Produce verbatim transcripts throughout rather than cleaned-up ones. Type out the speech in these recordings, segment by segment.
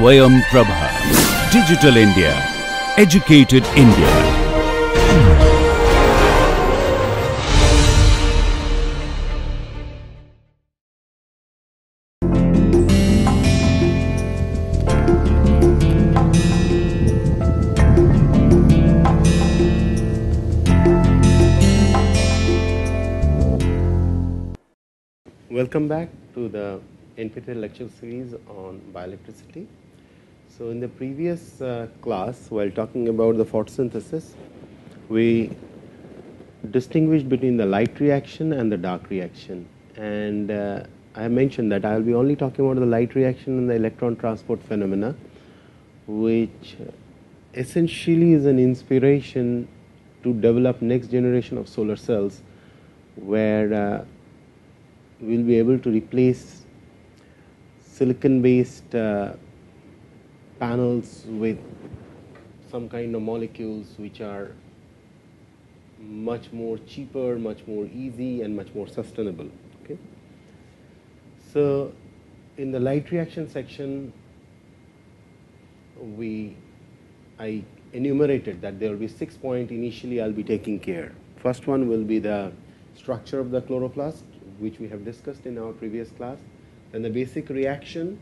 Swayam Prabha. Digital India. Educated India. Welcome back to the N P T E L lecture series on bioelectricity. So in the previous uh, class, while talking about the photosynthesis, we distinguished between the light reaction and the dark reaction, and uh, I mentioned that I will be only talking about the light reaction and the electron transport phenomena, which essentially is an inspiration to develop next generation of solar cells, where uh, we will be able to replace silicon based uh, panels with some kind of molecules which are much more cheaper, much more easy and much more sustainable. Okay. So in the light reaction section, we I enumerated that there will be six points initially I will be taking care. First one will be the structure of the chloroplast, which we have discussed in our previous class, then the basic reaction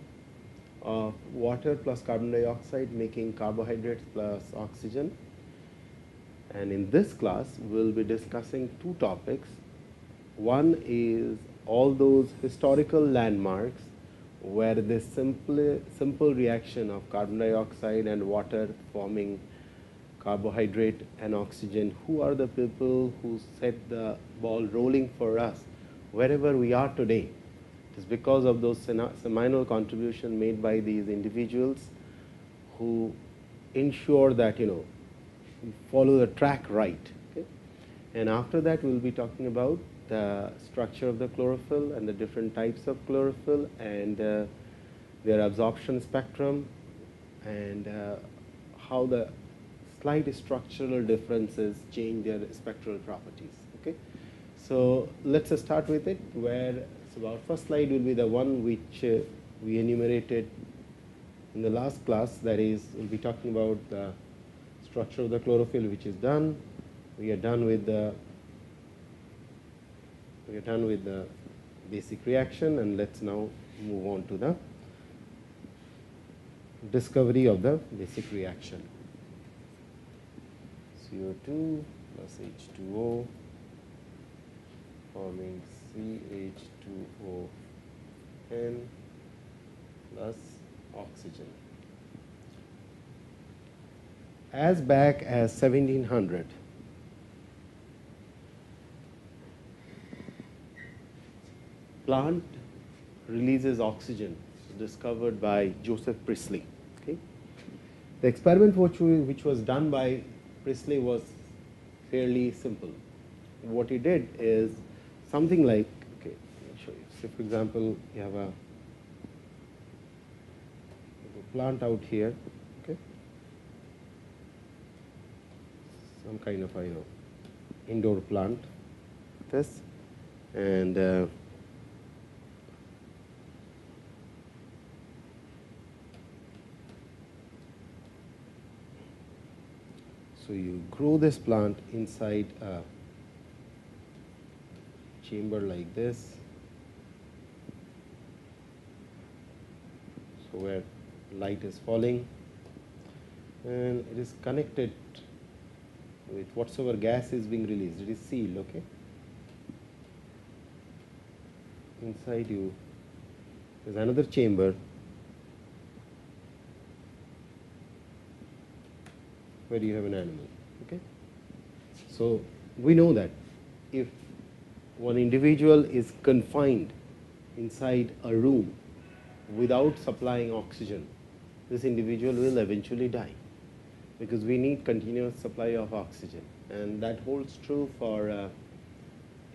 of water plus carbon dioxide making carbohydrates plus oxygen. And in this class we will be discussing two topics. One is all those historical landmarks where this simple, simple reaction of carbon dioxide and water forming carbohydrate and oxygen, who are the people who set the ball rolling for us wherever we are today. It is because of those seminal contribution made by these individuals who ensure that, you know, we follow the track right. Okay? And after that we will be talking about the structure of the chlorophyll and the different types of chlorophyll and uh, their absorption spectrum, and uh, how the slight structural differences change their spectral properties. Okay? So let us start with it, where so our first slide will be the one which uh, we enumerated in the last class, that is we will be talking about the structure of the chlorophyll, which is done. We are done with the we are done with the basic reaction, and let us now move on to the discovery of the basic reaction. C O two plus H two O forming C H two O N plus oxygen. As back as seventeen hundred, plant releases oxygen, discovered by Joseph Priestley. Okay. The experiment which, we, which was done by Priestley was fairly simple. What he did is something like, okay, let me show you. Say for example, you have a plant out here, okay, some kind of a, you know, indoor plant, this, and uh, so you grow this plant inside a chamber like this, so where light is falling, and it is connected with whatsoever gas is being released. It is sealed. Okay. Inside you is another chamber where you have an animal. Okay. So we know that if one individual is confined inside a room without supplying oxygen, this individual will eventually die, because we need continuous supply of oxygen, and that holds true for uh,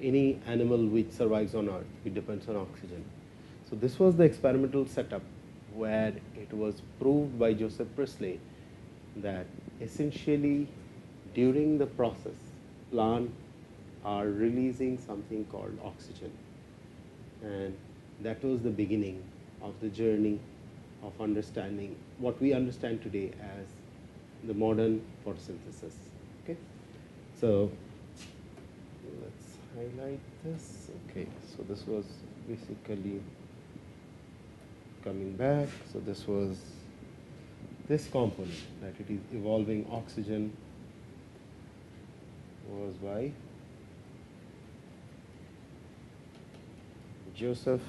any animal which survives on earth. It depends on oxygen. So this was the experimental setup where it was proved by Joseph Priestley that essentially during the process plant are releasing something called oxygen, and that was the beginning of the journey of understanding what we understand today as the modern photosynthesis. Okay, so let's highlight this. Okay, so this was basically coming back. So this was this component, that it is evolving oxygen was by Joseph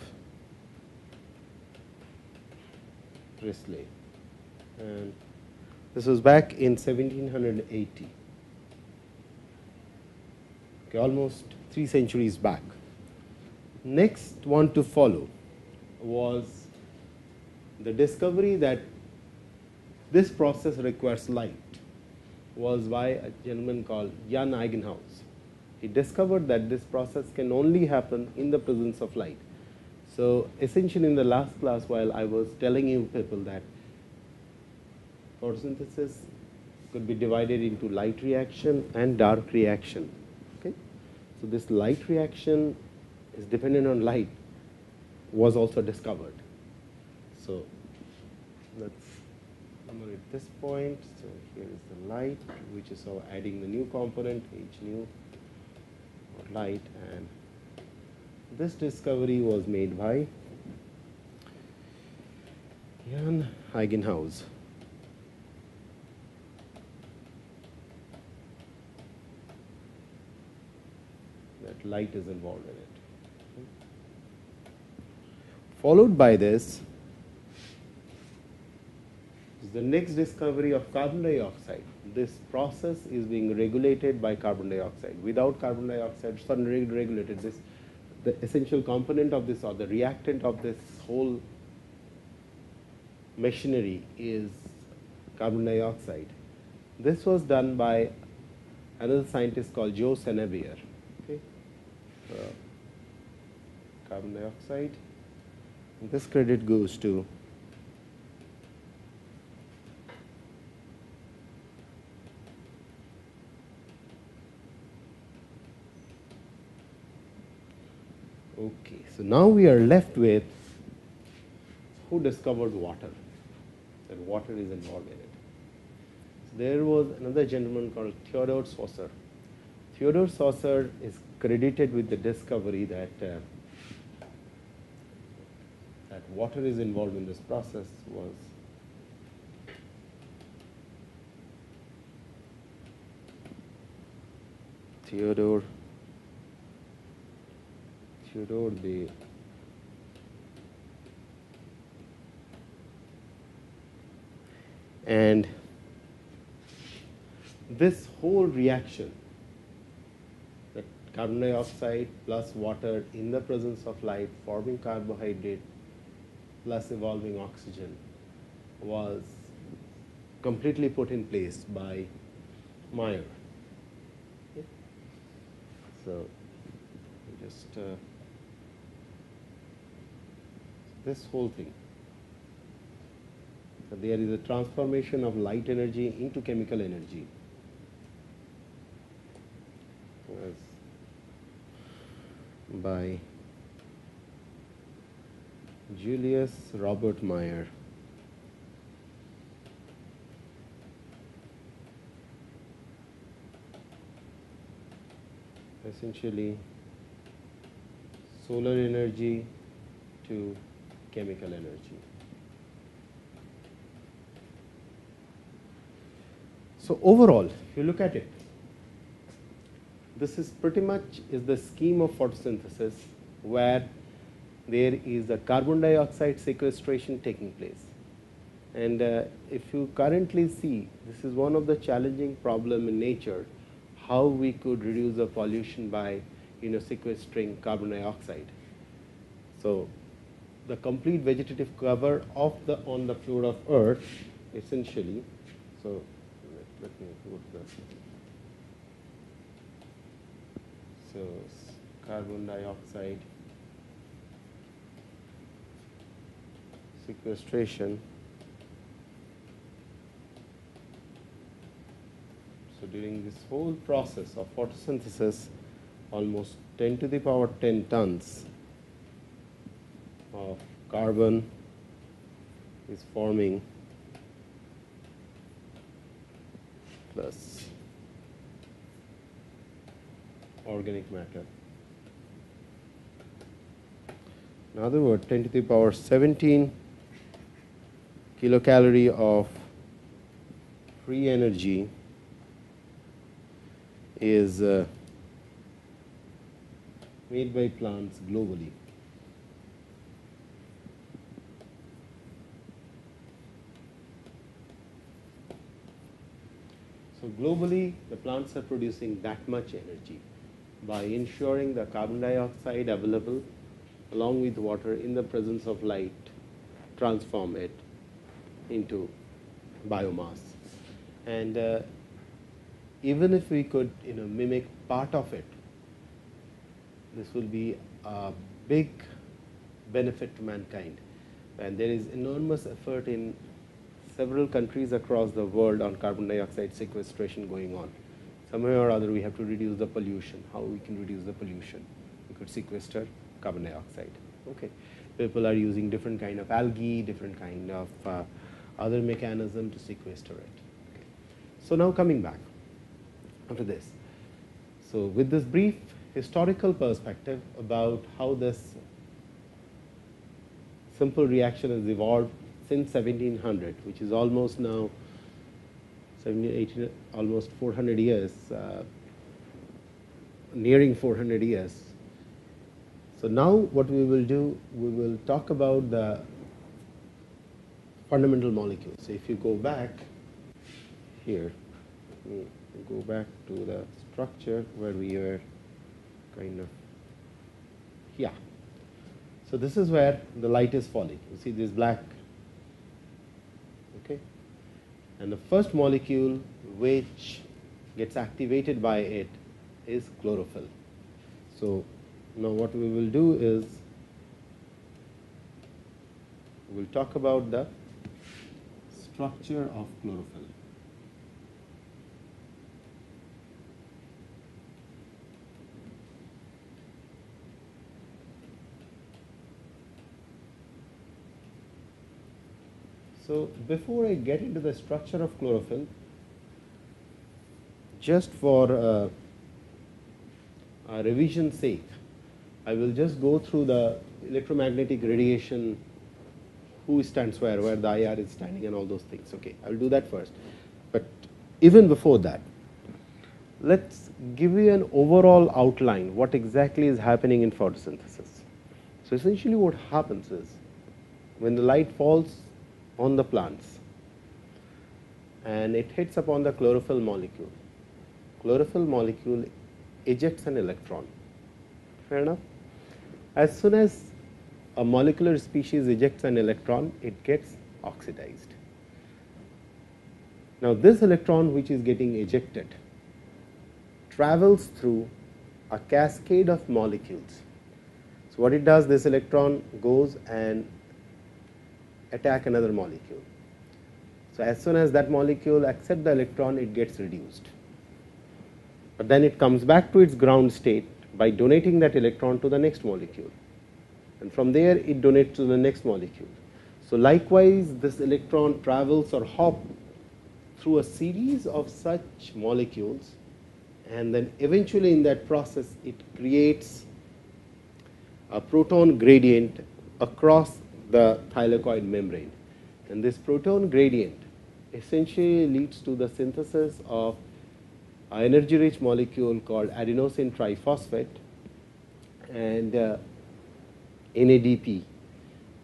Priestley, and this was back in seventeen eighty, okay, almost three centuries back. Next one to follow was the discovery that this process requires light, was by a gentleman called Jan Ingenhousz. He discovered that this process can only happen in the presence of light. So essentially in the last class, while I was telling you people that photosynthesis could be divided into light reaction and dark reaction. Okay? So this light reaction is dependent on light was also discovered. So let's remember at this point. So here is the light, which is now adding the new component H nu or light, and this discovery was made by Jan Ingenhousz. That light is involved in it. Okay. Followed by this is the next discovery of carbon dioxide. This process is being regulated by carbon dioxide. Without carbon dioxide, sun regulated this. The essential component of this, or the reactant of this whole machinery, is carbon dioxide. This was done by another scientist called Joe Senebier. Okay. Uh, carbon dioxide. And this credit goes to okay, so now we are left with who discovered water, that water is involved in it. So there was another gentleman called Theodore Saussure. Theodore Saussure is credited with the discovery that uh, that water is involved in this process was Theodore. Theodore the and this whole reaction, that carbon dioxide plus water in the presence of light forming carbohydrate plus evolving oxygen, was completely put in place by Mayer. Okay. So just uh, this whole thing. So there is a transformation of light energy into chemical energy. Yes. By Julius Robert Mayer. Essentially, solar energy to chemical energy. So overall, if you look at it, this is pretty much is the scheme of photosynthesis, where there is a carbon dioxide sequestration taking place. And uh, if you currently see, this is one of the challenging problem in nature, how we could reduce the pollution by, you know, sequestering carbon dioxide. So the complete vegetative cover of the on the floor of Earth, essentially. So let, let me put this. So carbon dioxide sequestration. So during this whole process of photosynthesis, almost ten to the power ten tons of carbon is forming plus organic matter. In other words, ten to the power seventeen kilocalorie of free energy is uh, made by plants globally. So globally, the plants are producing that much energy by ensuring the carbon dioxide available along with water in the presence of light, transform it into biomass. And uh, even if we could, you know, mimic part of it, this will be a big benefit to mankind. And there is enormous effort in several countries across the world on carbon dioxide sequestration going on. Somehow or other we have to reduce the pollution. How we can reduce the pollution? We could sequester carbon dioxide. Okay. People are using different kind of algae, different kind of uh, other mechanism to sequester it. Okay. So now coming back after this. So with this brief historical perspective about how this simple reaction has evolved since seventeen hundred, which is almost now seventeen, eighteen, almost four hundred years, uh, nearing four hundred years. So now what we will do, we will talk about the fundamental molecules. So if you go back here, go back to the structure where we were kind of, yeah. So this is where the light is falling. You see this black, okay? And the first molecule which gets activated by it is chlorophyll. So now what we will do is, we will talk about the structure of chlorophyll. So before I get into the structure of chlorophyll, just for uh, a revision's sake, I will just go through the electromagnetic radiation, who stands where, where the I R is standing and all those things. Okay, I will do that first. But even before that, let's give you an overall outline what exactly is happening in photosynthesis. So essentially what happens is, when the light falls on the plants and it hits upon the chlorophyll molecule, chlorophyll molecule ejects an electron. Fair enough? As soon as a molecular species ejects an electron, it gets oxidized. Now this electron which is getting ejected travels through a cascade of molecules. So what it does, this electron goes and attack another molecule. So as soon as that molecule accepts the electron, it gets reduced. But then it comes back to its ground state by donating that electron to the next molecule. And from there, it donates to the next molecule. So likewise, this electron travels or hops through a series of such molecules, and then eventually in that process, it creates a proton gradient across the thylakoid membrane. And this proton gradient essentially leads to the synthesis of an energy-rich molecule called adenosine triphosphate and uh, N A D P,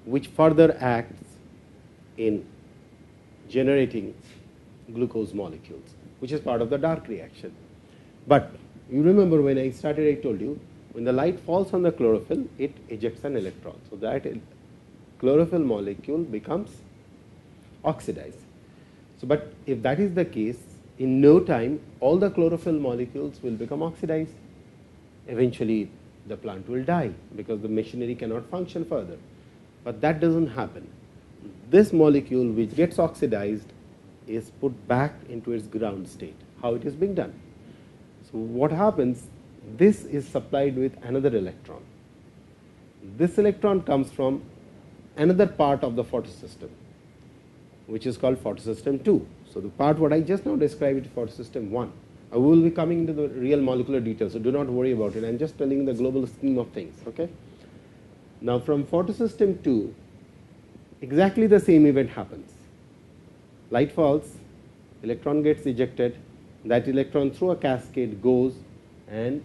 which further acts in generating glucose molecules, which is part of the dark reaction. But you remember when I started, I told you, when the light falls on the chlorophyll, it ejects an electron. So that chlorophyll molecule becomes oxidized. So, but if that is the case, in no time, all the chlorophyll molecules will become oxidized. Eventually, the plant will die because the machinery cannot function further. But that doesn't happen. This molecule which gets oxidized is put back into its ground state. How it is being done? So, what happens? This is supplied with another electron. This electron comes from another part of the photosystem, which is called photosystem two. So the part what I just now described for photosystem one. I will be coming into the real molecular details, so do not worry about it. I am just telling the global scheme of things. Okay. Now from photosystem two, exactly the same event happens. Light falls, electron gets ejected, that electron through a cascade goes and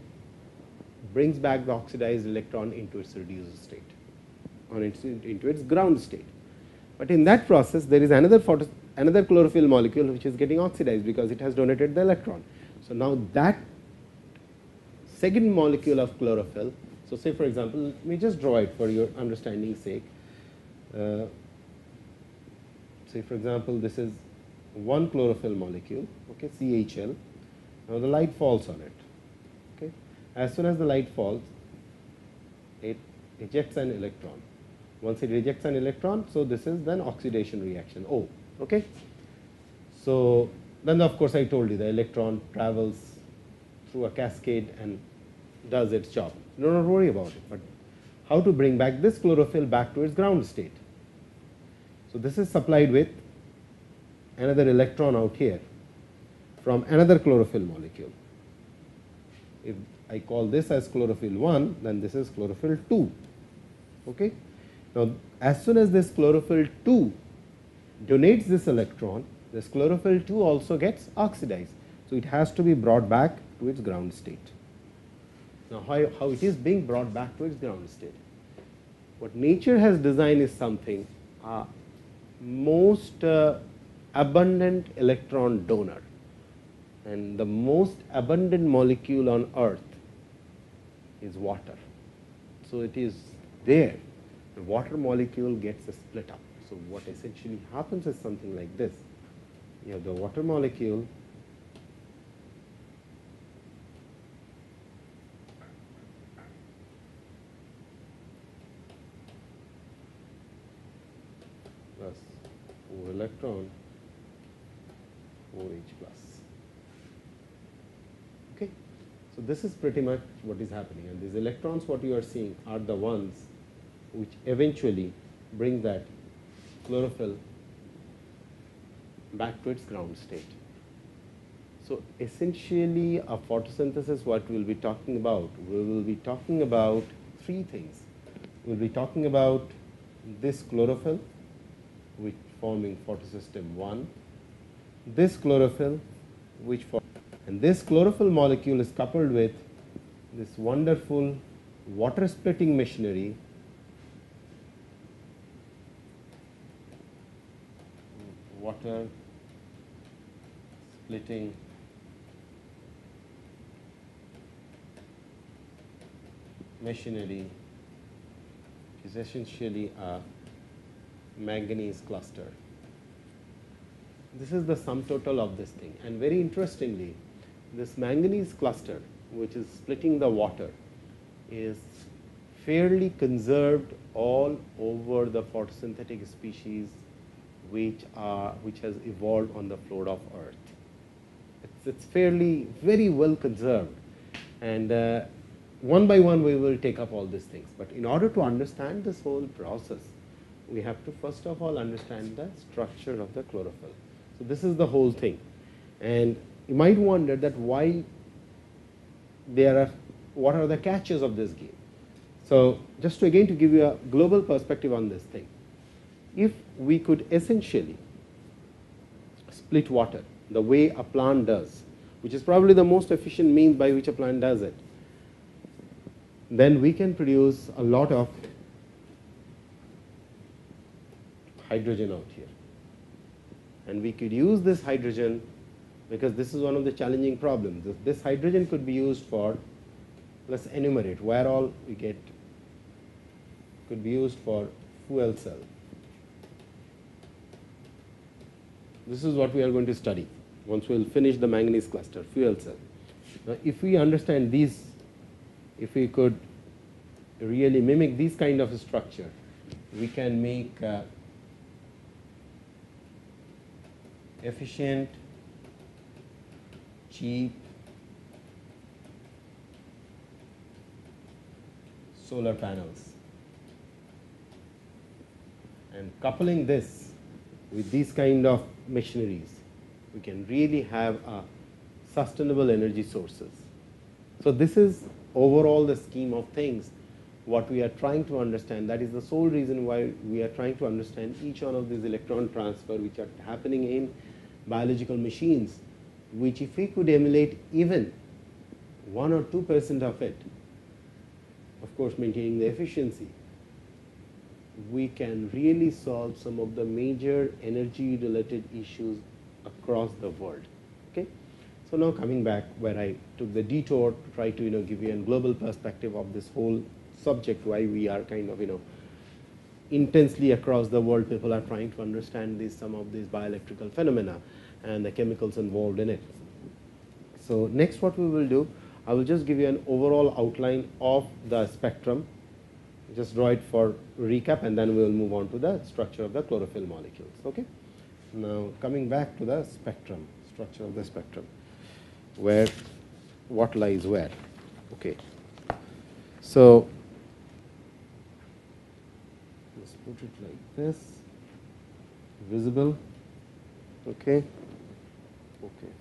brings back the oxidized electron into its reduced state, or its, into its ground state. But in that process, there is another photo, another chlorophyll molecule which is getting oxidized because it has donated the electron. So now that second molecule of chlorophyll, so say for example, let me just draw it for your understanding's sake. Uh, say for example, this is one chlorophyll molecule, okay, C H L. Now the light falls on it. Okay, as soon as the light falls, it ejects an electron. Once it rejects an electron, so this is then oxidation reaction, O. Okay. So then of course I told you the electron travels through a cascade and does its job. Do not worry about it, but how to bring back this chlorophyll back to its ground state. So this is supplied with another electron out here from another chlorophyll molecule. If I call this as chlorophyll one, then this is chlorophyll two. Okay. Now as soon as this chlorophyll two donates this electron, this chlorophyll two also gets oxidized. So it has to be brought back to its ground state. Now how, how it is being brought back to its ground state? What nature has designed is something, uh, most uh, abundant electron donor, and the most abundant molecule on earth is water. So it is there, the water molecule gets split up. So what essentially happens is something like this. You have the water molecule plus O electron, O H plus. Okay. So this is pretty much what is happening, and these electrons what you are seeing are the ones which eventually bring that chlorophyll back to its ground state. So essentially a photosynthesis, what we will be talking about, we will be talking about three things. We will be talking about this chlorophyll which forming photosystem one, this chlorophyll which form, and this chlorophyll molecule is coupled with this wonderful water splitting machinery water splitting machinery is essentially a manganese cluster. This is the sum total of this thing, and very interestingly this manganese cluster which is splitting the water is fairly conserved all over the photosynthetic species which are which has evolved on the floor of earth. It's, it's fairly very well conserved, and uh, one by one we will take up all these things. But in order to understand this whole process, we have to first of all understand the structure of the chlorophyll. So this is the whole thing, and you might wonder that why there are, what are the catches of this game. So just to again to give you a global perspective on this thing, if we could essentially split water the way a plant does, which is probably the most efficient means by which a plant does it, then we can produce a lot of hydrogen out here. And we could use this hydrogen, because this is one of the challenging problems. This hydrogen could be used for, let's enumerate where all we get, could be used for fuel cell. This is what we are going to study once we will finish the manganese cluster, fuel cell. Now, if we understand these, if we could really mimic these kind of structure, we can make uh, efficient, cheap solar panels. And coupling this with these kind of machineries, we can really have a sustainable energy sources. So this is overall the scheme of things, what we are trying to understand. That is the sole reason why we are trying to understand each one of these electron transfer which are happening in biological machines, which if we could emulate even one or two percent of it, of course maintaining the efficiency, we can really solve some of the major energy related issues across the world. Okay. So now coming back where I took the detour to try to you know give you a global perspective of this whole subject, why we are kind of you know intensely across the world people are trying to understand these some of these bioelectrical phenomena and the chemicals involved in it. So next what we will do, I will just give you an overall outline of the spectrum, just draw it for recap, and then we will move on to the structure of the chlorophyll molecules. Okay. Now coming back to the spectrum, structure of the spectrum, where what lies where. Okay. So let's put it like this, visible. Okay. Okay.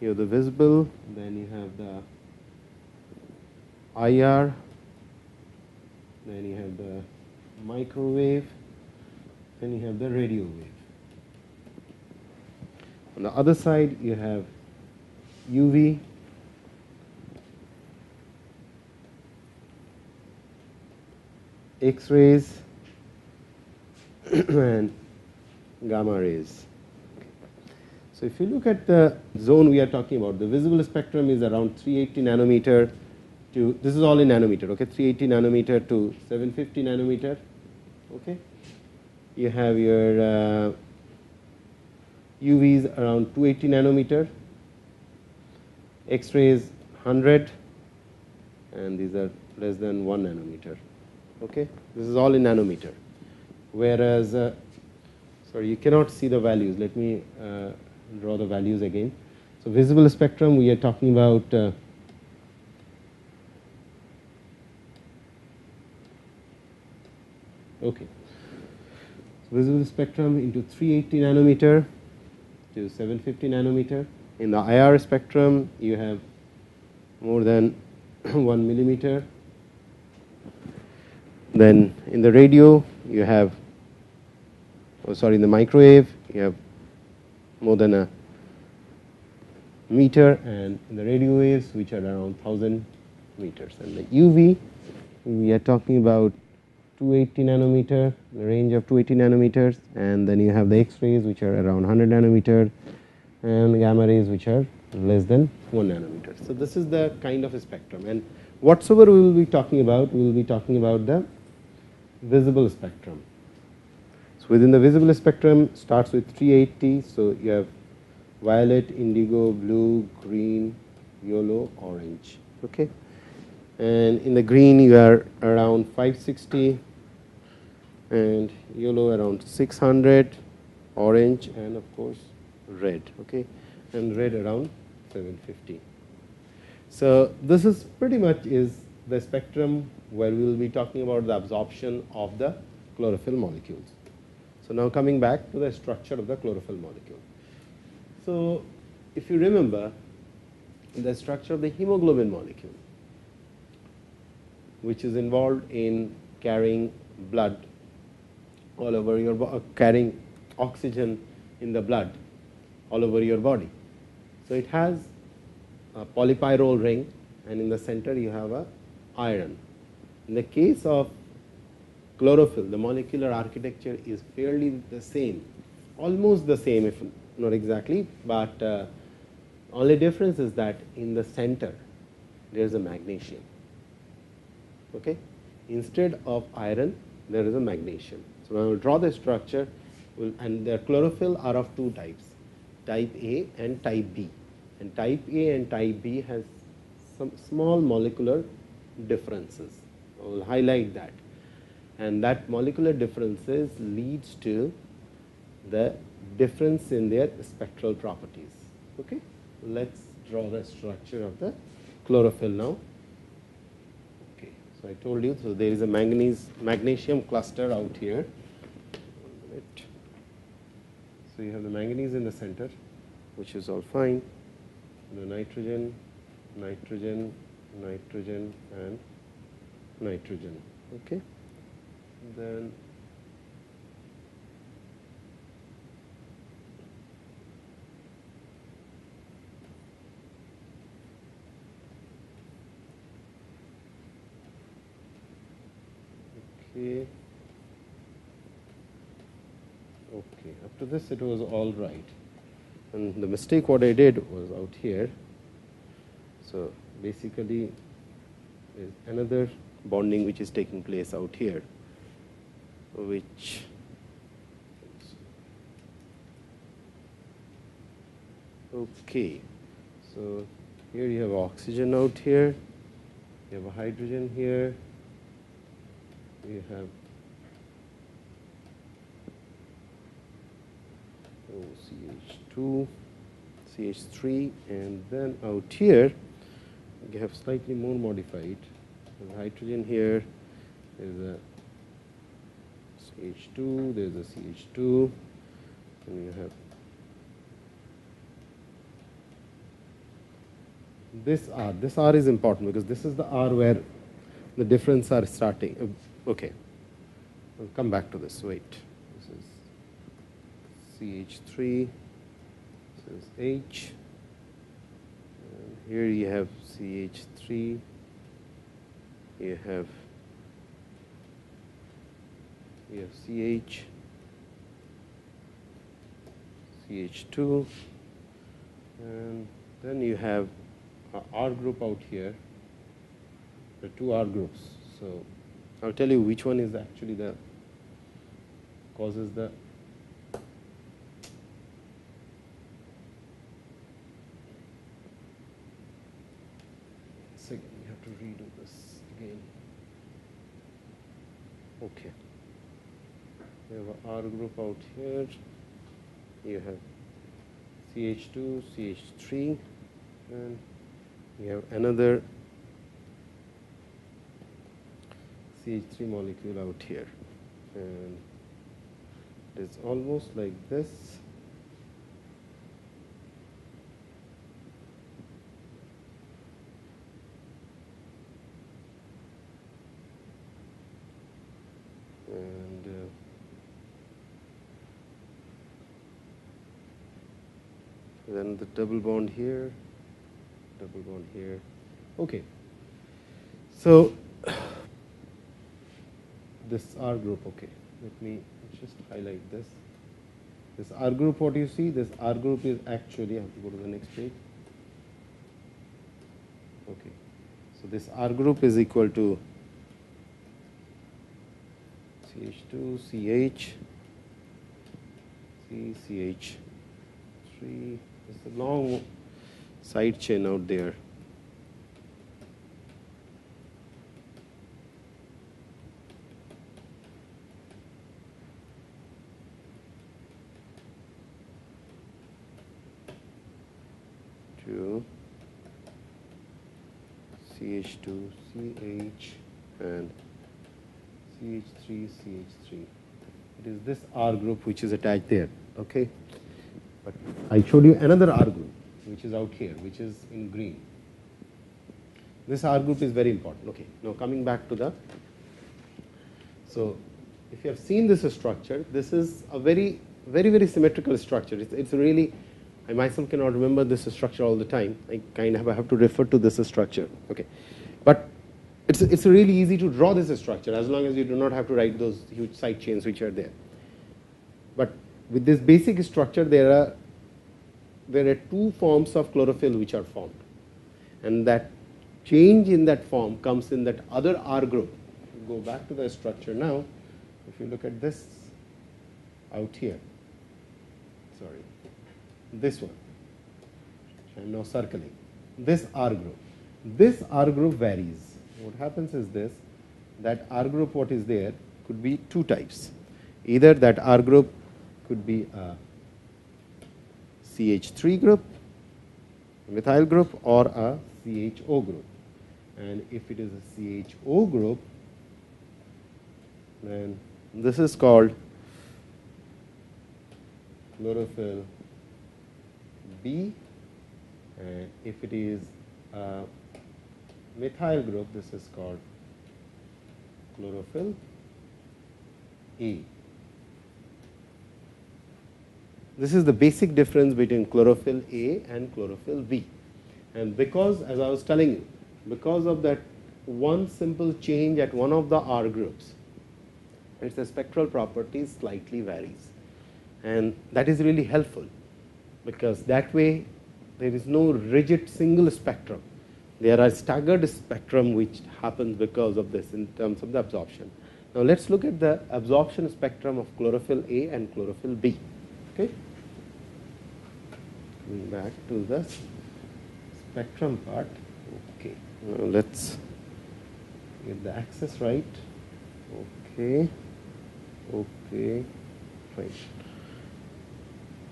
You have the visible, then you have the I R, then you have the microwave, then you have the radio wave. On the other side you have U V, X-rays and gamma rays. So if you look at the zone we are talking about, the visible spectrum is around three eighty nanometer to, this is all in nanometer, okay, three eighty nanometer to seven fifty nanometer, okay. You have your uh, U Vs around two eighty nanometer, X-rays one hundred, and these are less than one nanometer, okay. This is all in nanometer, whereas, uh, sorry, you cannot see the values, let me uh, draw the values again. So visible spectrum we are talking about uh, okay, so visible spectrum into three eighty nanometer to seven fifty nanometer. In the I R spectrum you have more than one millimeter. Then in the radio you have, oh sorry, in the microwave you have more than a meter, and in the radio waves which are around one thousand meters. And the U V, we are talking about two eighty nanometer, the range of two eighty nanometers, and then you have the X-rays which are around one hundred nanometer, and the gamma rays which are less than one nanometer. So this is the kind of a spectrum, and whatsoever we will be talking about, we will be talking about the visible spectrum. Within the visible spectrum starts with three eighty, so you have violet, indigo, blue, green, yellow, orange, okay. And in the green you are around five sixty, and yellow around six hundred, orange, and of course red, okay, and red around seven fifty. So this is pretty much is the spectrum where we will be talking about the absorption of the chlorophyll molecules. So now coming back to the structure of the chlorophyll molecule. So if you remember the structure of the hemoglobin molecule, which is involved in carrying blood all over your body, carrying oxygen in the blood all over your body. So it has a polypyrrole ring, and in the center you have a iron. In the case of chlorophyll, the molecular architecture is fairly the same, almost the same if not exactly, but uh, only difference is that in the center there is a magnesium, okay. Instead of iron there is a magnesium. So when I will draw the structure, we'll, and the chlorophyll are of two types, type A and type B, and type A and type B has some small molecular differences, I will highlight that. And that molecular differences leads to the difference in their spectral properties, okay. Let's draw the structure of the chlorophyll now, okay. So I told you, so there is a manganese magnesium cluster out here, it. So you have the manganese in the center, which is all fine, the nitrogen, nitrogen, nitrogen and nitrogen, okay. Then okay, okay, up to this it was all right, and the mistake what I did was out here. So basically there's another bonding which is taking place out here, which okay, so here you have oxygen out here, you have a hydrogen here, you have O C H two, C H three, and then out here you have slightly more modified. There's hydrogen here, there's a C H two, there's a C H two, and you have this R. This R is important because this is the R where the difference are starting. Okay, I'll come back to this. Wait, this is C H three, this is H, and here you have C H three, you have you have C H, C H two, and then you have a R group out here, the two R groups. So I'll tell you which one is actually the causes the second. We have to redo this again. Okay. You have an R group out here. You have C H two, C H three, and you have another C H three molecule out here, and it's almost like this. And uh, then the double bond here, double bond here. Okay. So this R group, okay, let me just highlight this. This R group, what you see, this R group is actually, I have to go to the next page. Okay, so this R group is equal to C H two, C H, C, C H three, it's a long side chain out there. C H two, C H, and C H three, C H three. It is this R group which is attached there, okay? But I showed you another R group which is out here, which is in green. This R group is very important, okay? Now coming back to the, so if you have seen this structure, this is a very, very, very symmetrical structure. It's, it's really, I myself cannot remember this structure all the time. I kind of have to refer to this structure. Okay, but it's it's really easy to draw this structure as long as you do not have to write those huge side chains which are there. But with this basic structure, there are there are two forms of chlorophyll which are formed, and that change in that form comes in that other R group. Go back to the structure now. If you look at this out here, sorry. This one, I'm now circling, this R group. This R group varies. What happens is this, that R group what is there could be two types. Either that R group could be a C H three group, methyl group, or a C H O group. And if it is a C H O group, then this is called chlorophyll B, and if it is a methyl group, this is called chlorophyll A. This is the basic difference between chlorophyll A and chlorophyll B. And because, as I was telling you, because of that one simple change at one of the R groups, its spectral properties slightly varies. And that is really helpful, because that way there is no rigid single spectrum. There are staggered spectrum which happens because of this in terms of the absorption. Now let's look at the absorption spectrum of chlorophyll A and chlorophyll B. Okay. Coming back to the spectrum part. Okay. Now let's get the axis right. Okay. Okay. Right.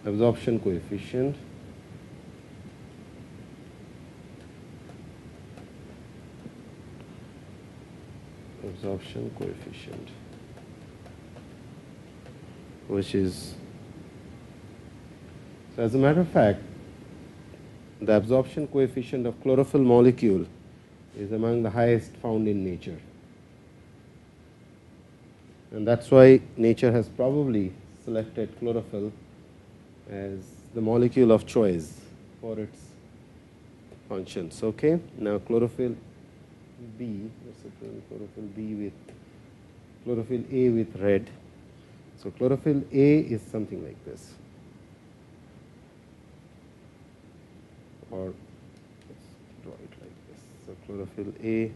Absorption coefficient. Absorption coefficient, which is, so as a matter of fact, the absorption coefficient of chlorophyll molecule is among the highest found in nature, and that's why nature has probably selected chlorophyll as the molecule of choice for its functions. Okay, now chlorophyll B, let's replace chlorophyll B with chlorophyll A with red. So chlorophyll A is something like this, or let's draw it like this. So chlorophyll A,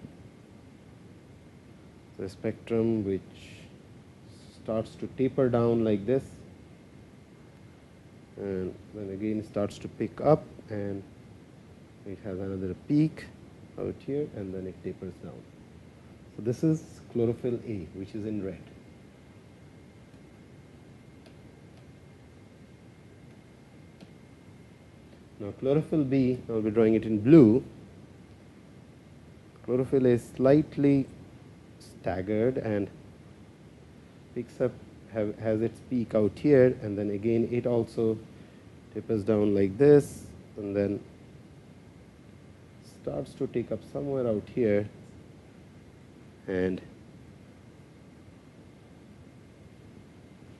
the spectrum which starts to taper down like this, and then again starts to pick up, and it has another peak out here, and then it tapers down. So this is chlorophyll A, which is in red. Now chlorophyll B, I'll be drawing it in blue. Chlorophyll is slightly staggered and picks up, have, has its peak out here, and then again it also tapers down like this, and then starts to take up somewhere out here, and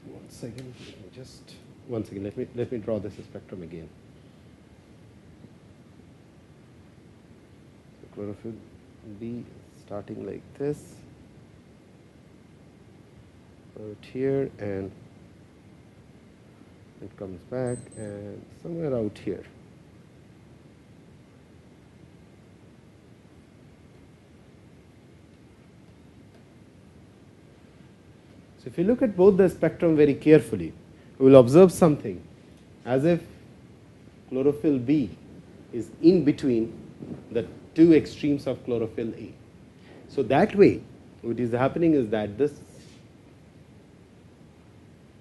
one second, just one second, let me let me draw this spectrum again. So chlorophyll B starting like this out here, and it comes back and somewhere out here. So if you look at both the spectrum very carefully, you will observe something, as if chlorophyll B is in between the two extremes of chlorophyll A. So that way, what is happening is that this,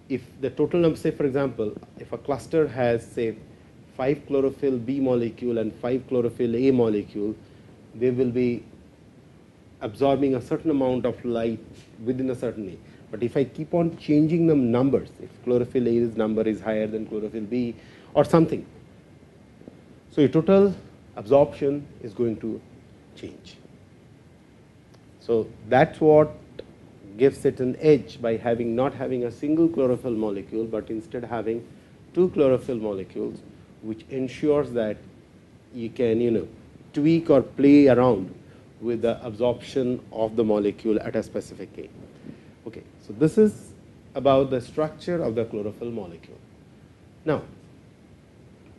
if the total number, say for example, if a cluster has say five chlorophyll B molecule and five chlorophyll A molecule, they will be absorbing a certain amount of light within a certain age. But if I keep on changing the numbers, if chlorophyll A's number is higher than chlorophyll B or something, so your total absorption is going to change. So that's what gives it an edge by having not having a single chlorophyll molecule, but instead having two chlorophyll molecules, which ensures that you can, you know, tweak or play around with the absorption of the molecule at a specific age. Okay, so this is about the structure of the chlorophyll molecule. Now,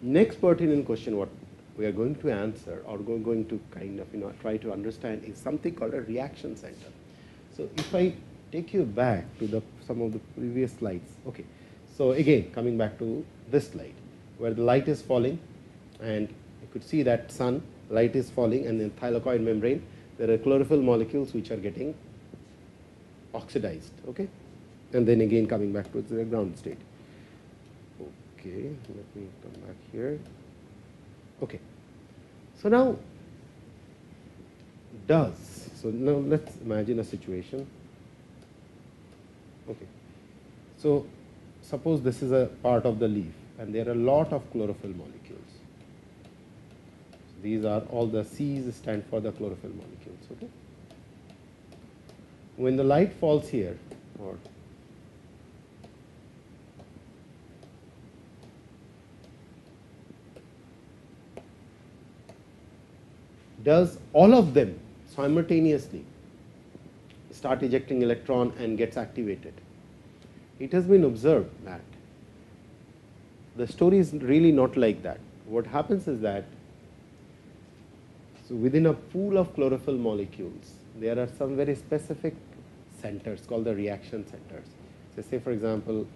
next pertinent question what we are going to answer, or going to kind of, you know, try to understand, is something called a reaction center. So if I take you back to the some of the previous slides. Okay, so again coming back to this slide where the light is falling, and you could see that sun light is falling, and in thylakoid membrane there are chlorophyll molecules which are getting oxidized, okay, and then again coming back to the ground state. Okay, let me come back here. Okay, so now does, so now let's imagine a situation. Okay, so suppose this is a part of the leaf and there are a lot of chlorophyll molecules. So these are all the C's stand for the chlorophyll molecules. Okay? When the light falls here, or does all of them simultaneously start ejecting electron and gets activated? It has been observed that the story is really not like that. What happens is that, so within a pool of chlorophyll molecules, there are some very specific centers called the reaction centers. So say for example,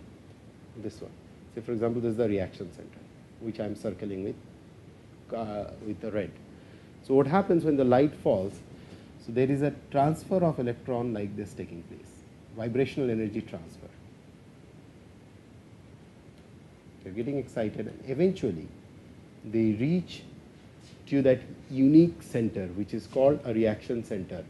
this one. Say for example, this is the reaction center, which I am circling with, uh, with the red. So what happens when the light falls? So there is a transfer of electron like this taking place, vibrational energy transfer. They're getting excited and eventually they reach to that unique center which is called a reaction center.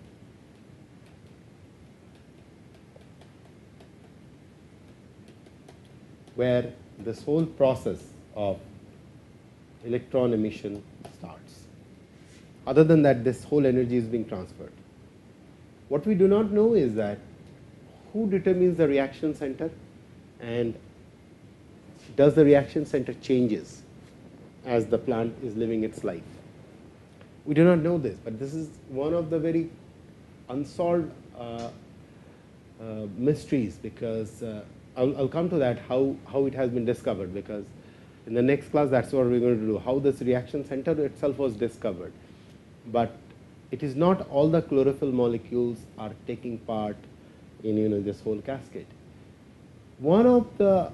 Where this whole process of electron emission starts. Other than that, this whole energy is being transferred. What we do not know is that who determines the reaction center and does the reaction center changes as the plant is living its life. We do not know this, but this is one of the very unsolved uh, uh, mysteries, because uh, I'll, I'll come to that how, how it has been discovered, because in the next class that's what we're going to do, how this reaction center itself was discovered. But it is not all the chlorophyll molecules are taking part in, you know, this whole cascade. One of the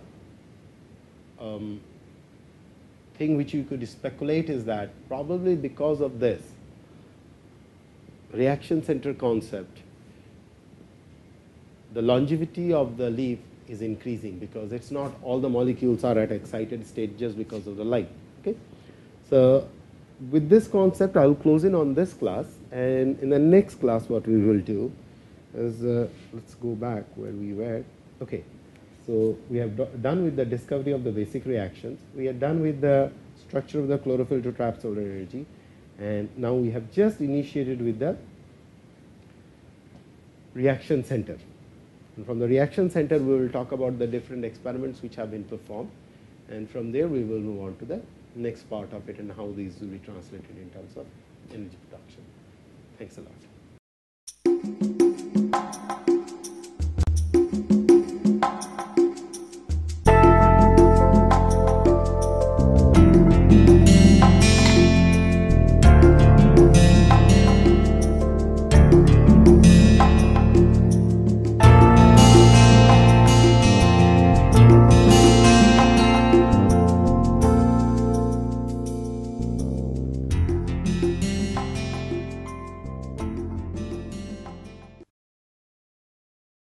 um, thing which you could speculate is that probably because of this reaction center concept, the longevity of the leaf is increasing, because it's not all the molecules are at excited state just because of the light. Okay, so with this concept, I will close in on this class, and in the next class what we will do is, uh, let's go back where we were. Okay, so we have do done with the discovery of the basic reactions, we are done with the structure of the chlorophyll to trap solar energy, and now we have just initiated with the reaction center. And from the reaction center we will talk about the different experiments which have been performed, and from there we will move on to the next part of it and how these will be translated in terms of energy production. Thanks a lot.